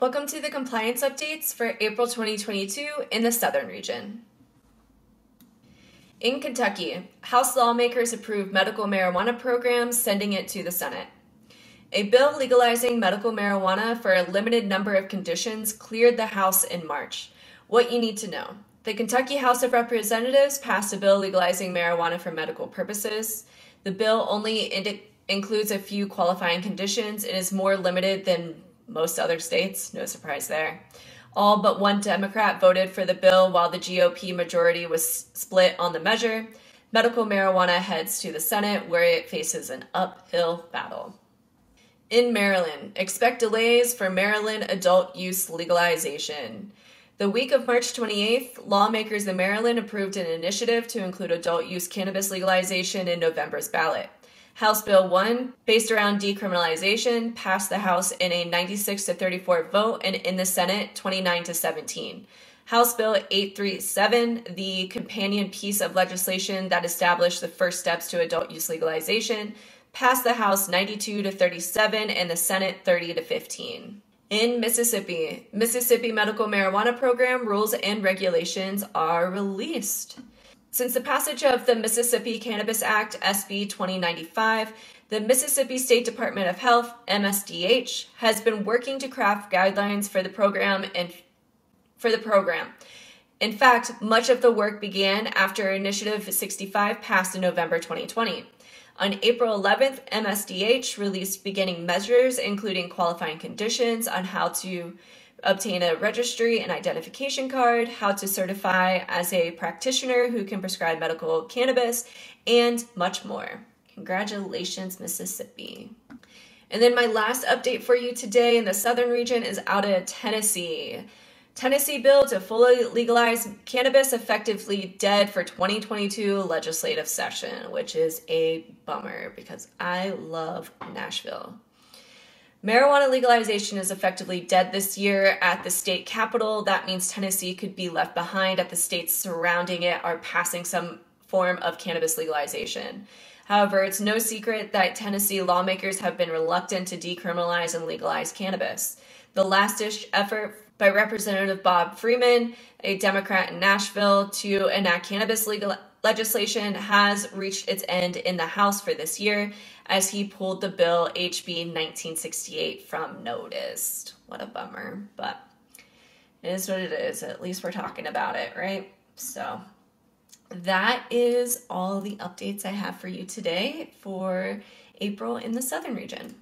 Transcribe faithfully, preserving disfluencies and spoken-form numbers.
Welcome to the compliance updates for April twenty twenty-two in the Southern region. In Kentucky, House lawmakers approved medical marijuana programs, sending it to the Senate. A bill legalizing medical marijuana for a limited number of conditions cleared the House in March. What you need to know. The Kentucky House of Representatives passed a bill legalizing marijuana for medical purposes. The bill only indi- includes a few qualifying conditions and is more limited than most other states. No surprise there. All but one Democrat voted for the bill while the G O P majority was split on the measure. Medical marijuana heads to the Senate, where it faces an uphill battle. In Maryland, expect delays for Maryland adult use legalization. The week of March twenty-eighth, lawmakers in Maryland approved an initiative to include adult use cannabis legalization in November's ballot. House Bill one, based around decriminalization, passed the House in a ninety-six to thirty-four vote and in the Senate, twenty-nine to seventeen. House Bill eight thirty-seven, the companion piece of legislation that established the first steps to adult use legalization, passed the House ninety-two to thirty-seven and the Senate thirty to fifteen. In Mississippi, Mississippi Medical Marijuana Program rules and regulations are released. Since the passage of the Mississippi Cannabis Act S B twenty ninety-five, the Mississippi State Department of Health, M S D H, has been working to craft guidelines for the program and for the program. In fact, much of the work began after Initiative sixty-five passed in November twenty twenty. On April eleventh, M S D H released beginning measures, including qualifying conditions on how to obtain a registry and identification card, how to certify as a practitioner who can prescribe medical cannabis, and much more. Congratulations, Mississippi. And then my last update for you today in the Southern region is out of Tennessee. Tennessee bill to fully legalize cannabis effectively dead for twenty twenty-two legislative session, which is a bummer because I love Nashville. Marijuana legalization is effectively dead this year at the state capitol. That means Tennessee could be left behind as the states surrounding it are passing some form of cannabis legalization. However, it's no secret that Tennessee lawmakers have been reluctant to decriminalize and legalize cannabis. The last-ditch effort by Representative Bob Freeman, a Democrat in Nashville, to enact cannabis legal legislation has reached its end in the House for this year as he pulled the bill H B nineteen sixty-eight from notice. What a bummer, but it is what it is. At least we're talking about it, right? So that is all the updates I have for you today for April in the Southern region.